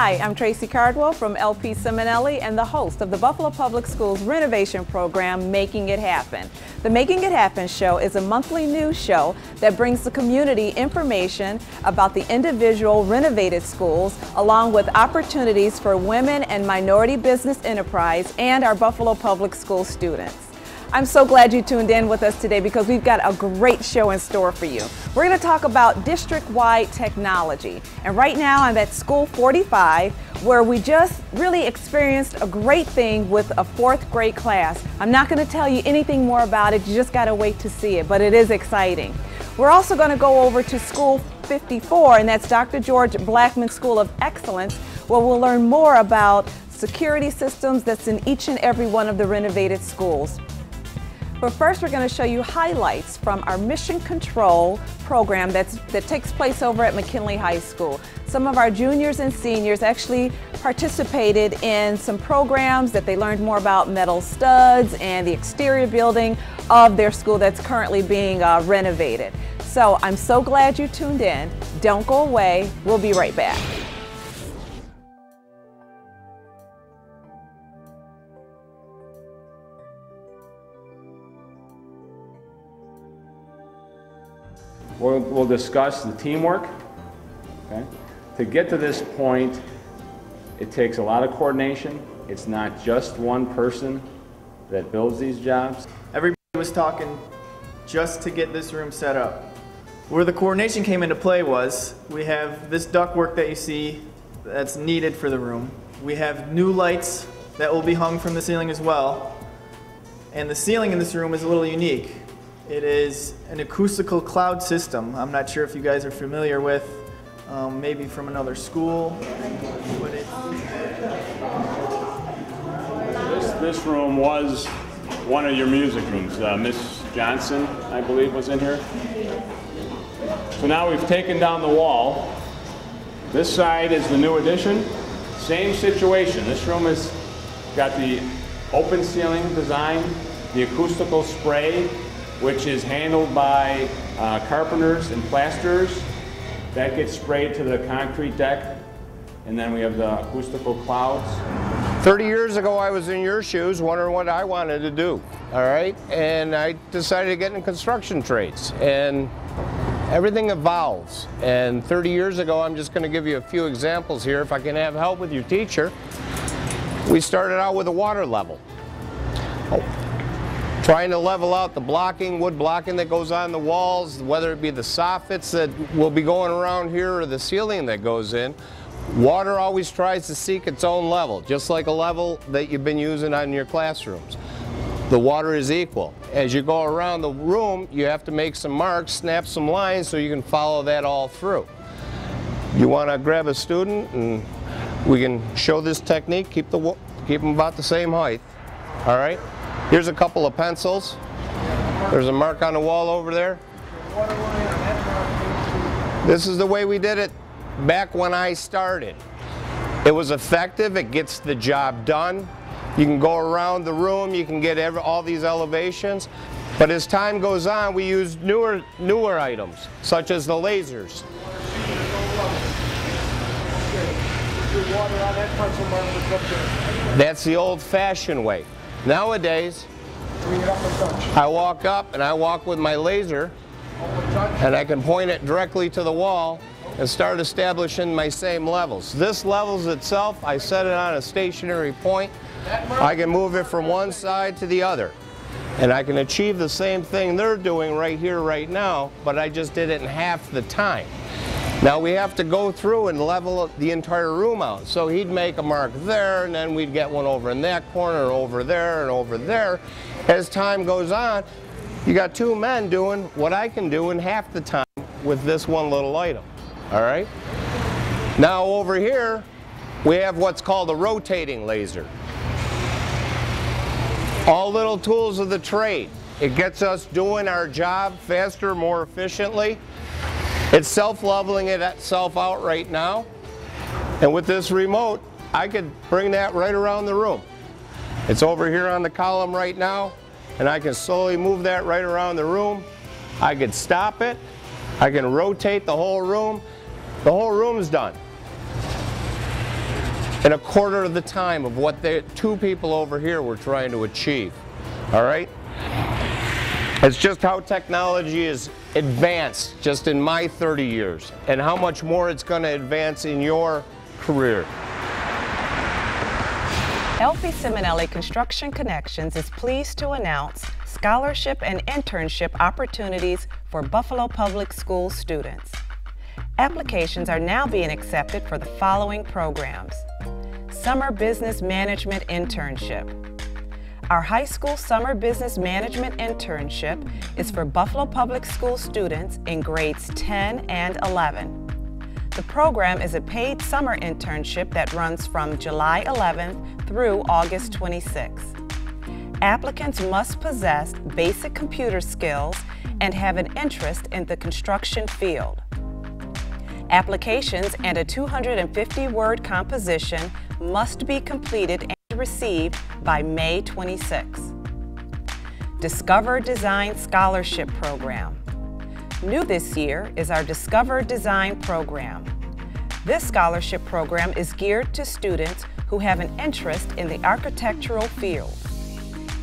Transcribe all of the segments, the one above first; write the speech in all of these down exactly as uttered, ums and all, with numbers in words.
Hi, I'm Tracy Cardwell from L P Ciminelli and the host of the Buffalo Public Schools renovation program, Making It Happen. The Making It Happen show is a monthly news show that brings the community information about the individual renovated schools, along with opportunities for women and minority business enterprise and our Buffalo Public School students. I'm so glad you tuned in with us today because we've got a great show in store for you. We're going to talk about district-wide technology. And right now I'm at School forty-five, where we just really experienced a great thing with a fourth grade class. I'm not going to tell you anything more about it. You just got to wait to see it, but it is exciting. We're also going to go over to School fifty-four, and that's Doctor George Blackman School of Excellence, where we'll learn more about security systems that's in each and every one of the renovated schools. But first, we're going to show you highlights from our Mission Control program that's, that takes place over at McKinley High School. Some of our juniors and seniors actually participated in some programs that they learned more about metal studs and the exterior building of their school that's currently being uh, renovated. So I'm so glad you tuned in. Don't go away. We'll be right back. We'll, we'll discuss the teamwork. Okay? To get to this point, it takes a lot of coordination. It's not just one person that builds these jobs. Everybody was talking just to get this room set up. Where the coordination came into play was, we have this ductwork that you see that's needed for the room. We have new lights that will be hung from the ceiling as well. And the ceiling in this room is a little unique. It is an acoustical cloud system. I'm not sure if you guys are familiar with, um, maybe from another school. But it... this, this room was one of your music rooms. Uh, Miss Johnson, I believe, was in here. So now we've taken down the wall. This side is the new addition. Same situation. This room has got the open ceiling design, the acoustical spray, which is handled by uh, carpenters and plasterers. That gets sprayed to the concrete deck, and then we have the acoustical clouds. thirty years ago, I was in your shoes wondering what I wanted to do, all right? And I decided to get in construction trades, and everything evolves. And thirty years ago, I'm just gonna give you a few examples here. If I can have help with your teacher, we started out with a water level. Oh. Trying to level out the blocking, wood blocking that goes on the walls, whether it be the soffits that will be going around here or the ceiling that goes in. Water always tries to seek its own level, just like a level that you've been using on your classrooms. The water is equal. As you go around the room, you have to make some marks, snap some lines so you can follow that all through. You want to grab a student and we can show this technique, keep, the, keep them about the same height, all right? Here's a couple of pencils. There's a mark on the wall over there. This is the way we did it back when I started. It was effective, it gets the job done. You can go around the room, you can get every, all these elevations. But as time goes on, we use newer, newer items, such as the lasers. That's the old-fashioned way. Nowadays, I walk up and I walk with my laser and I can point it directly to the wall and start establishing my same levels. This levels itself, I set it on a stationary point. I can move it from one side to the other. And I can achieve the same thing they're doing right here, right now, but I just did it in half the time. Now we have to go through and level the entire room out. So he'd make a mark there, and then we'd get one over in that corner, over there, and over there. As time goes on, you got two men doing what I can do in half the time with this one little item, all right? Now over here, we have what's called a rotating laser. All little tools of the trade. It gets us doing our job faster, more efficiently. It's self-leveling itself out right now, and with this remote, I could bring that right around the room. It's over here on the column right now, and I can slowly move that right around the room. I could stop it. I can rotate the whole room. The whole room's done. in a quarter of the time of what the two people over here were trying to achieve. All right? It's just how technology is advanced just in my thirty years and how much more it's going to advance in your career. LPCiminelli Construction Connections is pleased to announce scholarship and internship opportunities for Buffalo Public Schools students. Applications are now being accepted for the following programs. Summer Business Management Internship. Our high school Summer Business Management Internship is for Buffalo Public Schools students in grades ten and eleven. The program is a paid summer internship that runs from July eleventh through August twenty-sixth. Applicants must possess basic computer skills and have an interest in the construction field. Applications and a two hundred fifty word composition must be completed and received by May twenty-sixth. Discover Design Scholarship Program. New this year is our Discover Design program. This scholarship program is geared to students who have an interest in the architectural field.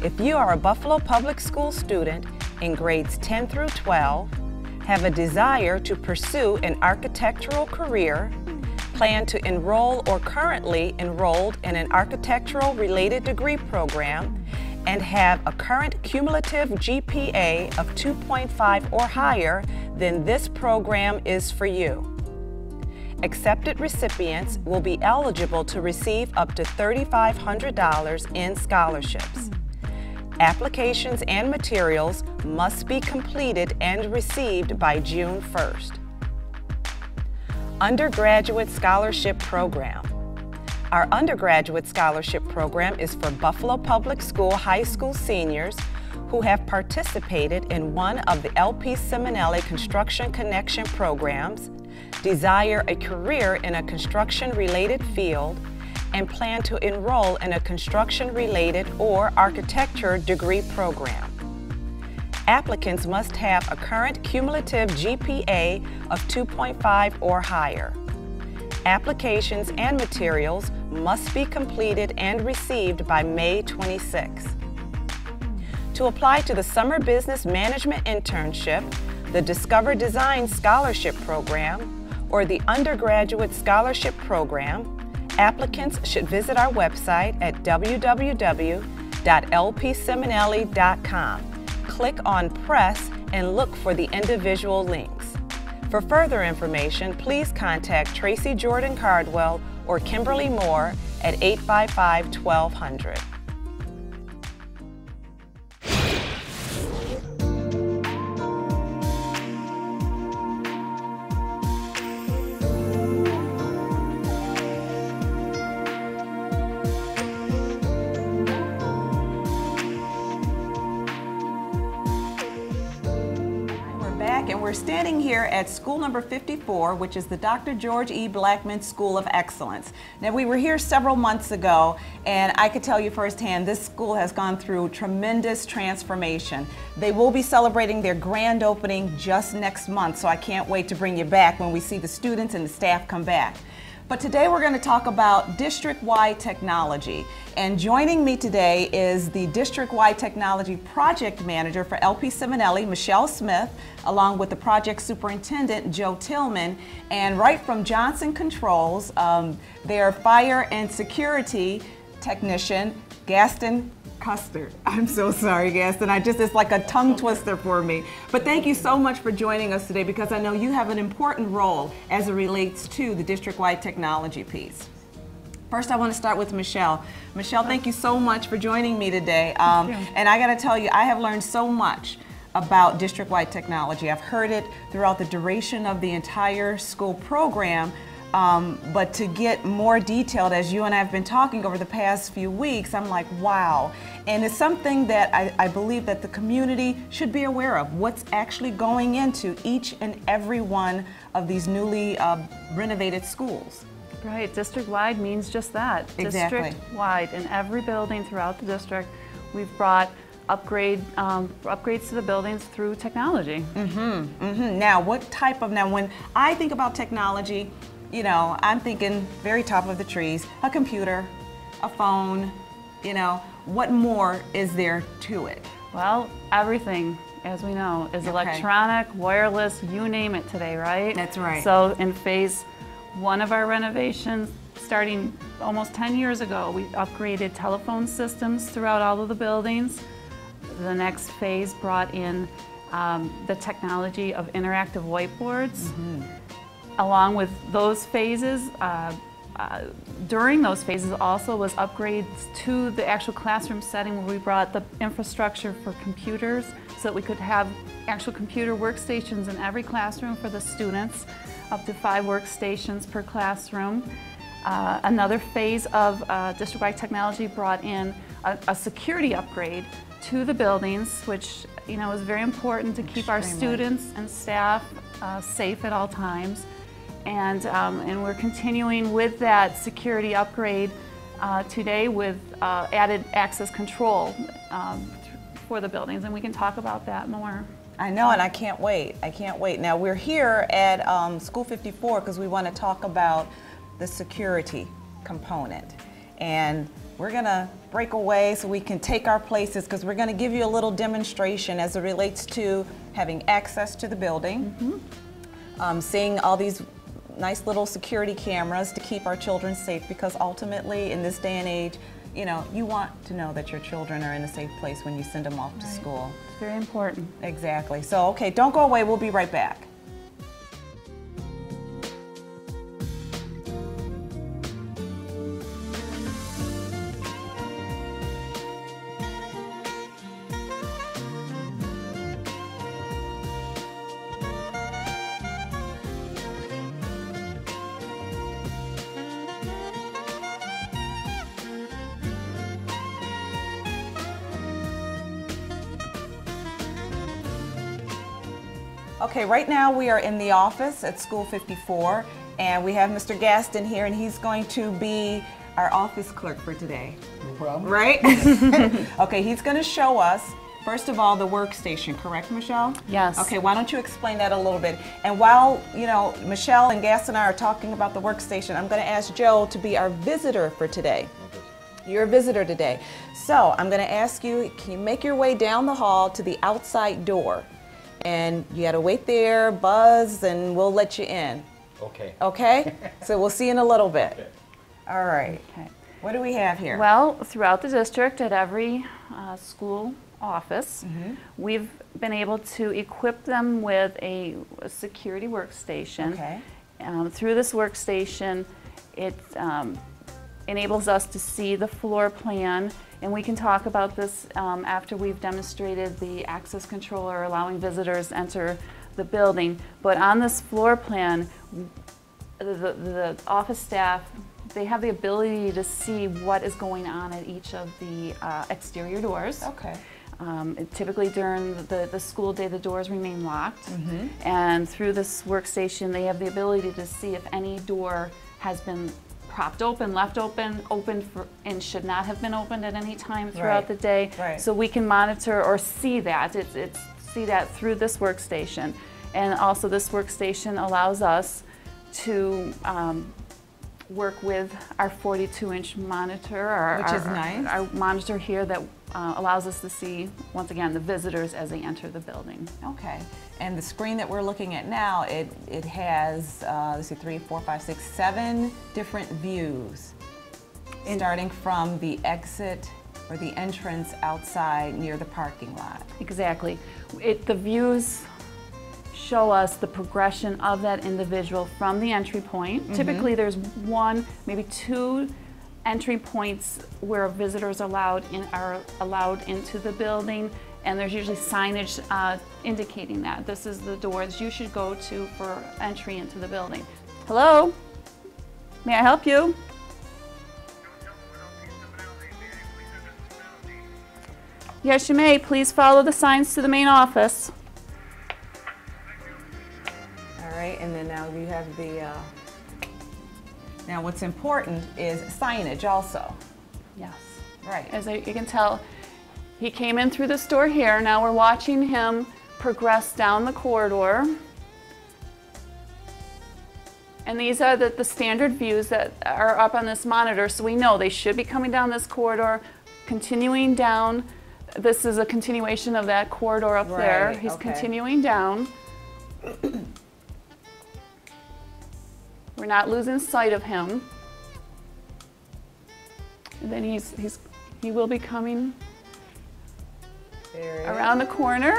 If you are a Buffalo Public School student in grades ten through twelve, have a desire to pursue an architectural career, plan to enroll or currently enrolled in an architectural-related degree program, and have a current cumulative G P A of two point five or higher, then this program is for you. Accepted recipients will be eligible to receive up to three thousand five hundred dollars in scholarships. Applications and materials must be completed and received by June first. Undergraduate Scholarship Program. Our undergraduate scholarship program is for Buffalo Public School high school seniors who have participated in one of the LPCiminelli Construction Connection programs, desire a career in a construction-related field, and plan to enroll in a construction-related or architecture degree program. Applicants must have a current cumulative G P A of two point five or higher. Applications and materials must be completed and received by May twenty-sixth. To apply to the Summer Business Management Internship, the Discover Design Scholarship Program, or the Undergraduate Scholarship Program, applicants should visit our website at w w w dot l p ciminelli dot com. Click on Press and look for the individual links. For further information, please contact Tracy Jordan-Cardwell or Kimberly Moore at eight five five, twelve hundred. We're standing here at school number fifty-four, which is the Doctor George E. Blackman School of Excellence. Now, we were here several months ago, and I could tell you firsthand, this school has gone through tremendous transformation. They will be celebrating their grand opening just next month, so I can't wait to bring you back when we see the students and the staff come back. But today we're going to talk about district-wide technology. And joining me today is the district-wide technology project manager for LPCiminelli, Mishelle Smith, along with the project superintendent, Joe Tillman, and right from Johnson Controls, um, their fire and security technician, Gaston Custard. I'm so sorry, Gaston. I just, it's like a tongue twister for me. But thank you so much for joining us today, because I know you have an important role as it relates to the district-wide technology piece. First, I want to start with Mishelle. Mishelle, thank you so much for joining me today. Um, and I got to tell you, I have learned so much about district-wide technology. I've heard it throughout the duration of the entire school program. Um, but to get more detailed, as you and I have been talking over the past few weeks, I'm like, wow. And it's something that I, I believe that the community should be aware of, what's actually going into each and every one of these newly uh, renovated schools. Right, district-wide means just that. Exactly. District-wide, in every building throughout the district, we've brought upgrade um, upgrades to the buildings through technology. Mm-hmm, mm-hmm. Now, what type of, now when I think about technology, you know, I'm thinking very top of the trees, a computer, a phone, you know, what more is there to it? Well, everything, as we know, is okay. Electronic, wireless, you name it today, right? That's right. So in phase one of our renovations, starting almost ten years ago, we upgraded telephone systems throughout all of the buildings. The next phase brought in um, the technology of interactive whiteboards. Mm-hmm. Along with those phases, uh, uh, during those phases also was upgrades to the actual classroom setting where we brought the infrastructure for computers so that we could have actual computer workstations in every classroom for the students, up to five workstations per classroom. Uh, another phase of uh, district-wide technology brought in a, a security upgrade to the buildings, which, you know, is very important to keep our students and staff uh, safe at all times. And, um, and we're continuing with that security upgrade uh, today with uh, added access control um, for the buildings, and we can talk about that more. I know, and I can't wait. I can't wait. Now, we're here at um, School fifty-four because we want to talk about the security component. And we're gonna break away so we can take our places because we're gonna give you a little demonstration as it relates to having access to the building, mm-hmm. um, seeing all these nice little security cameras to keep our children safe, because ultimately in this day and age, you know, you want to know that your children are in a safe place when you send them off right. to school. It's very important. Exactly. So, okay, don't go away, we'll be right back. Okay, right now we are in the office at School fifty-four, and we have Mister Gaston here, and he's going to be our office clerk for today. No problem. Right? Okay, he's going to show us, first of all, the workstation, correct, Mishelle? Yes. Okay, why don't you explain that a little bit? And while, you know, Mishelle and Gaston and I are talking about the workstation, I'm going to ask Joe to be our visitor for today. You're a visitor today. So I'm going to ask you, can you make your way down the hall to the outside door? And you gotta wait there, buzz, and we'll let you in. Okay. Okay? So we'll see you in a little bit. Okay. All right. Okay. What do we have here? Well, throughout the district, at every uh, school office, mm-hmm. we've been able to equip them with a security workstation. Okay. Um, through this workstation, it um, enables us to see the floor plan. And we can talk about this um, after we've demonstrated the access controller allowing visitors to enter the building. But on this floor plan, the, the office staff, they have the ability to see what is going on at each of the uh, exterior doors. Okay. Um, typically during the, the school day, the doors remain locked. Mm-hmm. And through this workstation, they have the ability to see if any door has been propped open, left open, open for, and should not have been opened at any time throughout right. the day. Right. So we can monitor or see that. It's, it's see that through this workstation, and also this workstation allows us to um, work with our forty-two inch monitor, our, which our, is nice. Our, our monitor here that uh, allows us to see once again the visitors as they enter the building. Okay. And the screen that we're looking at now, it, it has, uh, let's see, three, four, five, six, seven different views. In starting from the exit or the entrance outside near the parking lot. Exactly. It, the views show us the progression of that individual from the entry point. Mm-hmm. Typically there's one, maybe two entry points where visitors allowed in, are allowed into the building. And there's usually signage uh, indicating that this is the doors you should go to for entry into the building. Hello? May I help you? Yes, you may. Please follow the signs to the main office. All right, and then now you have the... Uh... Now what's important is signage also. Yes. Right. As you can tell, he came in through this door here. Now we're watching him progress down the corridor. And these are the, the standard views that are up on this monitor, so we know they should be coming down this corridor, continuing down. This is a continuation of that corridor up right, there. He's okay. continuing down. We're not losing sight of him. And then he's, he's, he will be coming there around is. the corner.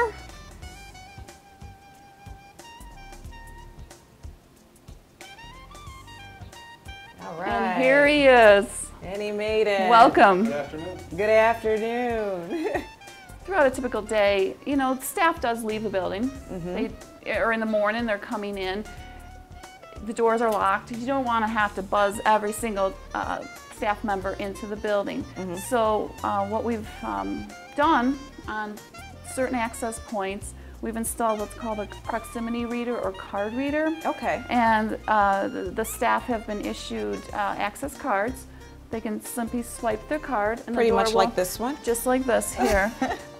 All right. And here he is. And he made it. Welcome. Good afternoon. Good afternoon. Throughout a typical day, you know, staff does leave the building. Mm-hmm. They, or in the morning, they're coming in. The doors are locked. You don't want to have to buzz every single uh, staff member into the building. Mm-hmm. So uh, what we've um, done on certain access points, we've installed what's called a proximity reader or card reader. Okay. And uh, the, the staff have been issued uh, access cards. They can simply swipe their card. And Pretty the door much will, like this one? Just like this here.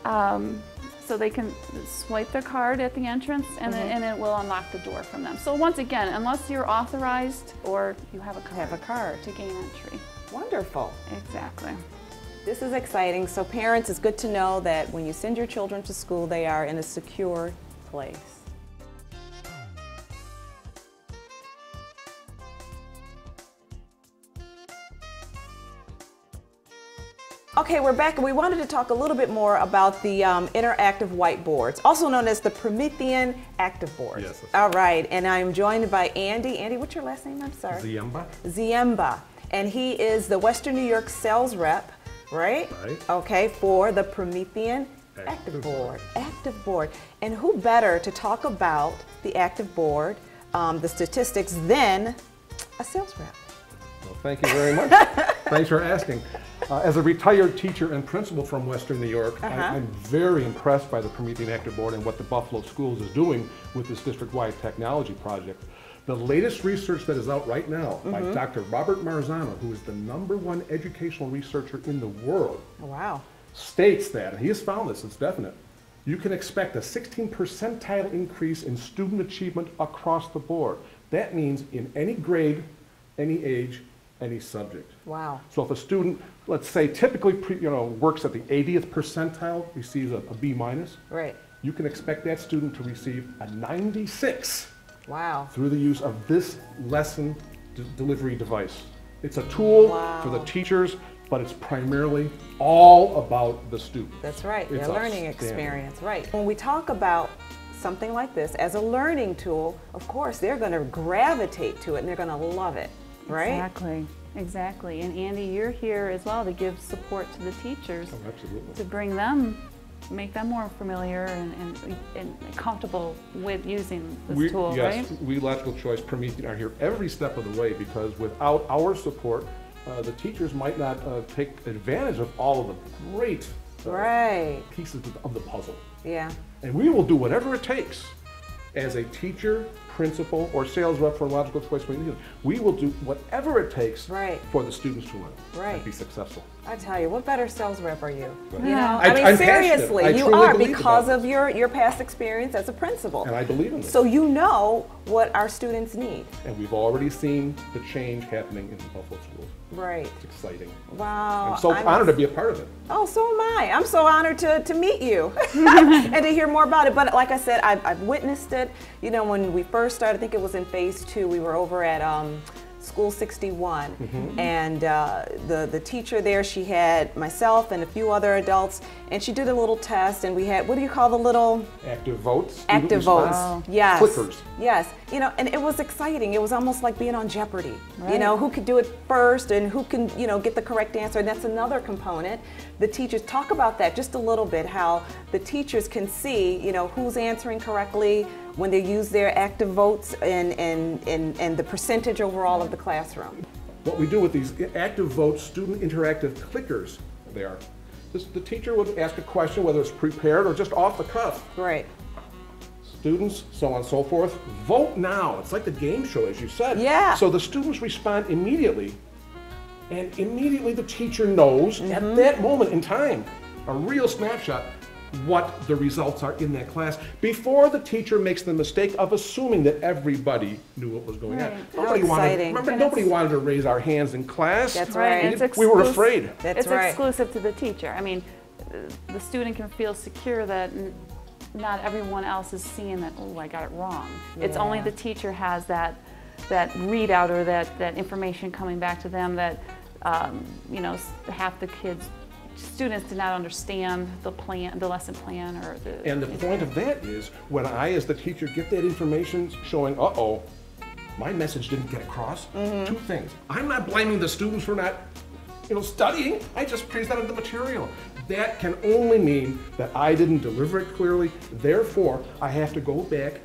um, so they can swipe their card at the entrance, and, mm-hmm. it, and it will unlock the door from them. So once again, unless you're authorized or you have a card, have a card. to gain entry. Wonderful. Exactly. This is exciting. So parents, it's good to know that when you send your children to school, they are in a secure place. Okay, we're back, and we wanted to talk a little bit more about the um, interactive whiteboards, also known as the Promethean ActivBoard. Yes. All right, and I'm joined by Andy. Andy, what's your last name? I'm sorry. Ziemba. Ziemba, and he is the Western New York sales rep, right? Right. Okay, for the Promethean ActivBoard. ActivBoard, and who better to talk about the ActivBoard, um, the statistics, than a sales rep? Well, thank you very much. Thanks for asking. Uh, as a retired teacher and principal from Western New York, uh-huh. I, I'm very impressed by the Promethean ActivBoard and what the Buffalo Schools is doing with this district-wide technology project. The latest research that is out right now mm-hmm. by Doctor Robert Marzano, who is the number one educational researcher in the world, wow. states that, and he has found this, it's definite, you can expect a sixteen percentile increase in student achievement across the board. That means in any grade, any age, any subject. Wow. So if a student, let's say, typically pre, you know, works at the eightieth percentile, receives a, a B minus, right. you can expect that student to receive a ninety-six wow. through the use of this lesson d delivery device. It's a tool wow. for the teachers, but it's primarily all about the student. That's right, it's their learning experience, right. When we talk about something like this as a learning tool, of course, they're going to gravitate to it and they're going to love it. Right? Exactly, exactly. And Andy, you're here as well to give support to the teachers. Oh, absolutely. To bring them, make them more familiar and, and, and comfortable with using this we, tool, yes, right? We Logical Choice, Promethean, are here every step of the way, because without our support, uh, the teachers might not uh, take advantage of all of the great uh, right. pieces of the puzzle. Yeah. And we will do whatever it takes as a teacher, principal, or sales rep for Logical Choice, we will do whatever it takes right. for the students to learn right. and be successful. I tell you, what better sales rep are you? Right. You know, I, I mean, I'm seriously, I you are, because of your, your past experience as a principal. And I believe in it. So you know what our students need. And we've already seen the change happening in the Buffalo schools. Right. It's exciting. Wow. I'm so I'm honored to be a part of it. Oh, so am I. I'm so honored to, to meet you and to hear more about it. But like I said, I've, I've witnessed it. You know, when we first started, I think it was in phase two, we were over at um, School sixty-one. Mm-hmm. And uh, the, the teacher there, she had myself and a few other adults, and she did a little test, and we had, what do you call the little? Active votes. Active votes, wow. yes. Clickers. Yes, you know, and it was exciting. It was almost like being on Jeopardy. Right. You know, who could do it first and who can, you know, get the correct answer, and that's another component. The teachers, talk about that just a little bit, how the teachers can see, you know, who's answering correctly, when they use their active votes, and, and, and, and the percentage overall of the classroom. What we do with these active votes, student interactive clickers, they are, this, the teacher would ask a question, whether it's prepared or just off the cuff. Right. Students, so on and so forth, vote now. It's like the game show, as you said. Yeah. So the students respond immediately, and immediately the teacher knows mm-hmm. at that moment in time, a real snapshot, what the results are in that class before the teacher makes the mistake of assuming that everybody knew what was going right. on. Nobody wanted, remember, and nobody wanted to raise our hands in class. That's right. And it's we were afraid. That's it's right. exclusive to the teacher. I mean, the student can feel secure that not everyone else is seeing that, oh, I got it wrong. Yeah. It's only the teacher has that that readout or that, that information coming back to them that, um, you know, half the kids, students did not understand the plan, the lesson plan or the... And the point of that is when I, as the teacher, get that information showing, uh-oh, my message didn't get across, mm-hmm. two things. I'm not blaming the students for not, you know, studying. I just presented the material. That can only mean that I didn't deliver it clearly. Therefore, I have to go back,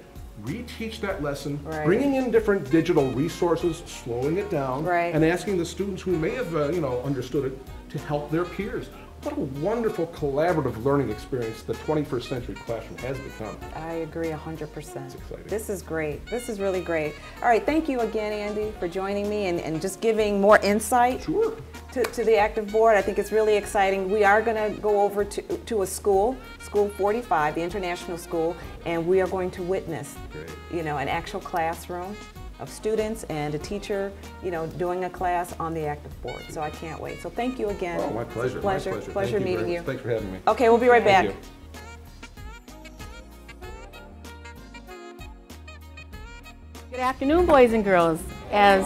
reteach that lesson, right. bringing in different digital resources, slowing it down, right. and asking the students who may have, uh, you know, understood it to help their peers. What a wonderful collaborative learning experience the twenty-first century classroom has become. I agree one hundred percent. It's exciting. This is great. This is really great. All right, thank you again, Andy, for joining me and, and just giving more insight sure. to, to the ActivBoard. I think it's really exciting. We are going to go over to, to a school, School forty-five, the International School, and we are going to witness great. you know, an actual classroom of students and a teacher, you know, doing a class on the ActivBoard. So I can't wait. So thank you again. Oh, my pleasure. It's pleasure. My pleasure. Pleasure Thank meeting you, you. Thanks for having me. Okay, we'll be right back. Thank you. Good afternoon, boys and girls. As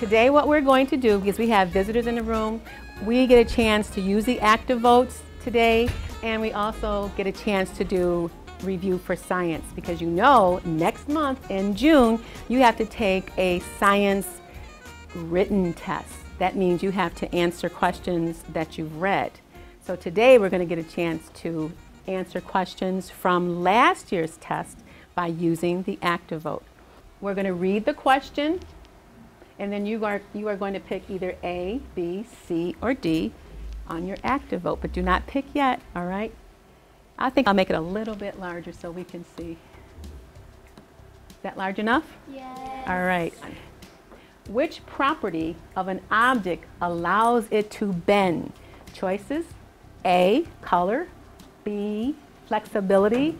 today, what we're going to do, because we have visitors in the room, we get a chance to use the ActivVotes today, and we also get a chance to do review for science, because you know next month in June you have to take a science written test. That means you have to answer questions that you've read. So today we're going to get a chance to answer questions from last year's test by using the ActivVote. We're going to read the question and then you are, you are going to pick either A, B, C, or D on your ActivVote, but do not pick yet, all right? I think I'll make it a little bit larger so we can see. Is that large enough? Yes. All right. Which property of an object allows it to bend? Choices: A, color, B, flexibility,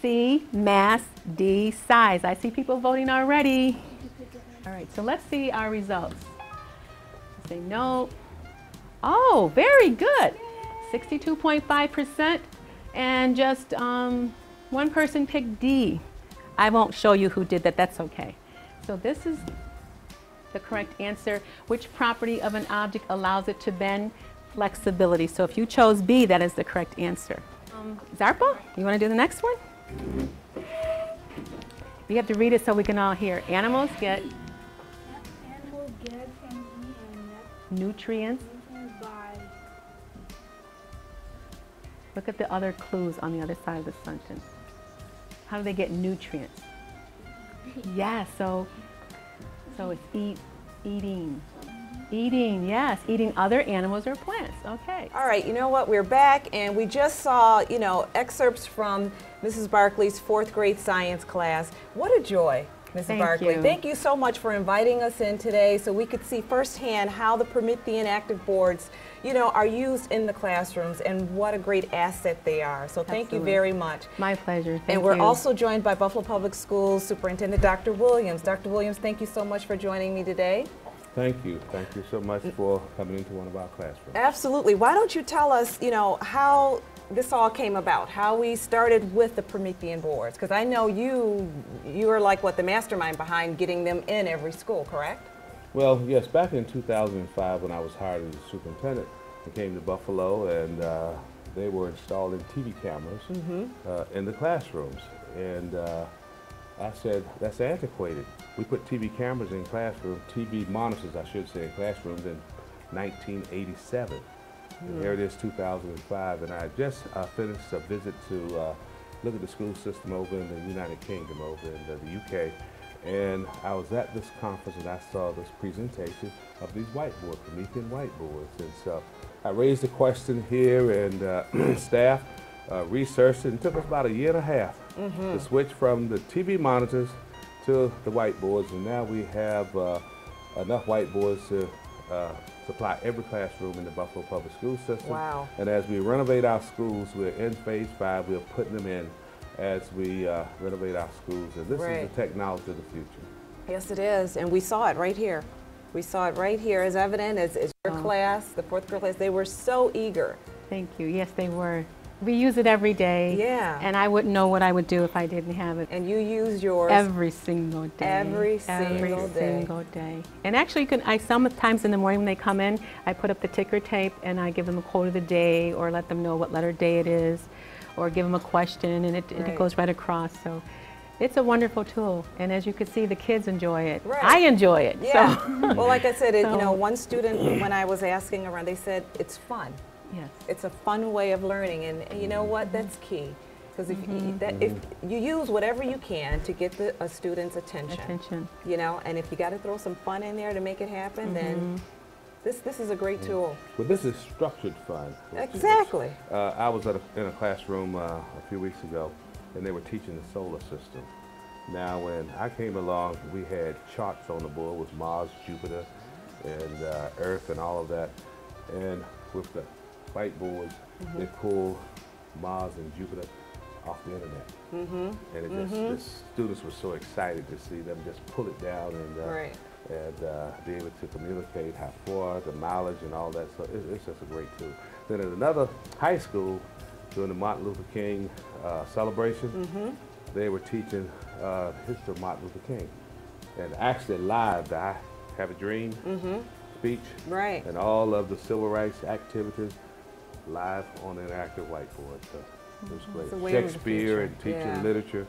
C, mass, D, size. I see people voting already. All right, so let's see our results. Say no. Oh, very good. sixty-two point five percent. And just um, one person picked D. I won't show you who did that, that's okay. So this is the correct answer. Which property of an object allows it to bend? Flexibility. So if you chose B, that is the correct answer. Um, Zarpa, you wanna do the next one? You have to read it so we can all hear. Animals get? Animals get and eat nutrients. Look at the other clues on the other side of the sentence. How do they get nutrients? Yeah, so, so it's eat, eating. Eating, yes, eating other animals or plants, okay. All right, you know what, we're back and we just saw, you know, excerpts from Missus Barkley's fourth grade science class. What a joy. Missus Barkley, thank you so much for inviting us in today so we could see firsthand how the Promethean ActivBoards, you know, are used in the classrooms and what a great asset they are. So thank Absolutely. you very much. My pleasure, thank you. And we're you. also joined by Buffalo Public Schools Superintendent Doctor Williams. Doctor Williams, thank you so much for joining me today. Thank you. Thank you so much for coming into one of our classrooms. Absolutely. Why don't you tell us, you know, how this all came about, how we started with the Promethean boards, because I know you you were like what the mastermind behind getting them in every school, correct? Well, yes, back in two thousand five when I was hired as a superintendent, I came to Buffalo and uh, they were installing T V cameras mm-hmm. uh, in the classrooms. And uh, I said, that's antiquated. We put T V cameras in classrooms, T V monitors, I should say, in classrooms in nineteen eighty-seven. And here it is, two thousand five, and I just uh, finished a visit to uh, look at the school system over in the United Kingdom, over in the, the U K, and I was at this conference and I saw this presentation of these whiteboards, Promethean whiteboards, and so I raised the question here, and uh, staff uh, researched it, and it took us about a year and a half mm-hmm. to switch from the T V monitors to the whiteboards, and now we have uh, enough whiteboards to uh, supply every classroom in the Buffalo Public School system. Wow. And as we renovate our schools, we're in phase five, we're putting them in as we uh, renovate our schools. And this right. is the technology of the future. Yes, it is. And we saw it right here. We saw it right here as evident as, as your oh. class, the fourth grade class. They were so eager. Thank you. Yes, they were. We use it every day. Yeah. And I wouldn't know what I would do if I didn't have it. And you use yours every single day. Every single every day. Every single day. And actually, you can. I sometimes in the morning when they come in, I put up the ticker tape and I give them a quote of the day, or let them know what letter day it is, or give them a question, and it, right. it goes right across. So. It's a wonderful tool, and as you can see, the kids enjoy it. Right. I enjoy it. Yeah. So. Well, like I said, it, so. you know, one student, when I was asking around, they said it's fun. Yes. It's a fun way of learning, and, and you know what? Mm-hmm. That's key, because if mm-hmm. you, that, if you use whatever you can to get the, a student's attention, attention, you know, and if you got to throw some fun in there to make it happen, mm-hmm. then. This, this is a great tool. Well, this is structured fun. Exactly. Which, uh, I was at a, in a classroom uh, a few weeks ago, and they were teaching the solar system. Now, when I came along, we had charts on the board with Mars, Jupiter, and uh, Earth, and all of that. And with the whiteboards, mm-hmm. they pulled Mars and Jupiter off the internet. Mm-hmm. And it mm-hmm. just, the students were so excited to see them just pull it down and. Uh, right. and uh, be able to communicate how far, the mileage and all that, so it's, it's just a great tool. Then at another high school, during the Martin Luther King uh, celebration, mm-hmm. they were teaching uh, the history of Martin Luther King. And actually live, the I Have a Dream mm-hmm. speech, right. and all of the civil rights activities live on an interactive whiteboard. So mm-hmm. it was great. Shakespeare and teaching yeah. literature.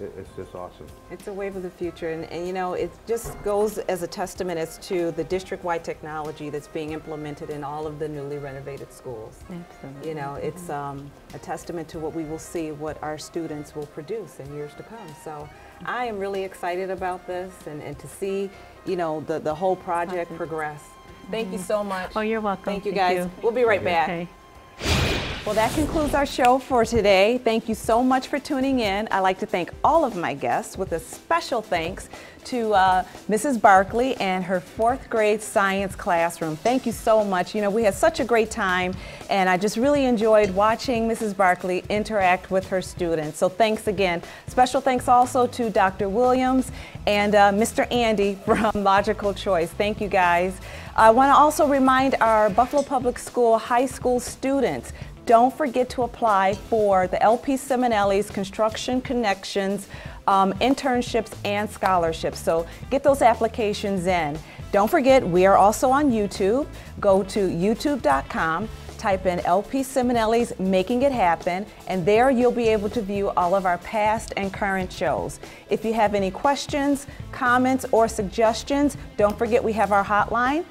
It's just awesome. It's a wave of the future, and, and you know, it just goes as a testament as to the district-wide technology that's being implemented in all of the newly renovated schools. Absolutely. You know, it's um, a testament to what we will see, what our students will produce in years to come. So I am really excited about this, and, and to see, you know, the, the whole project awesome. progress. Thank mm-hmm. you so much. Oh, you're welcome. Thank you, guys. Thank you. We'll be right okay. back. Okay. Well, that concludes our show for today. Thank you so much for tuning in. I'd like to thank all of my guests, with a special thanks to uh, Missus Barkley and her fourth grade science classroom. Thank you so much. You know, we had such a great time, and I just really enjoyed watching Missus Barkley interact with her students. So thanks again. Special thanks also to Doctor Williams and uh, Mister Andy from Logical Choice. Thank you, guys. I want to also remind our Buffalo Public School high school students, don't forget to apply for the L P Ciminelli's Construction Connections um, internships and scholarships. So get those applications in. Don't forget, we are also on YouTube. Go to youtube dot com, type in L P Ciminelli's Making It Happen, and there you'll be able to view all of our past and current shows. If you have any questions, comments, or suggestions, don't forget we have our hotline.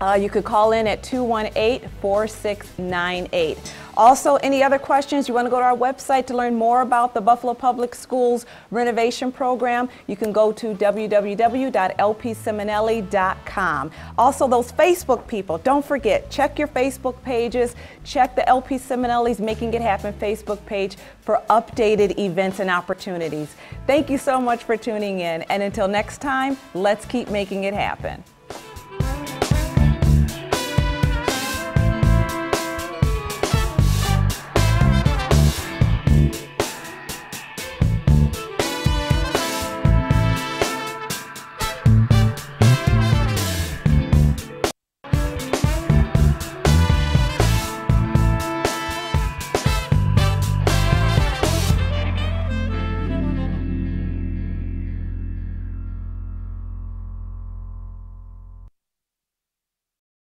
Uh, you could call in at two one eight, four six nine eight. Also, any other questions, you want to go to our website to learn more about the Buffalo Public Schools renovation program, you can go to w w w dot l p ciminelli dot com. Also, those Facebook people, don't forget, check your Facebook pages, check the L P Ciminelli's Making It Happen Facebook page for updated events and opportunities. Thank you so much for tuning in, and until next time, let's keep making it happen.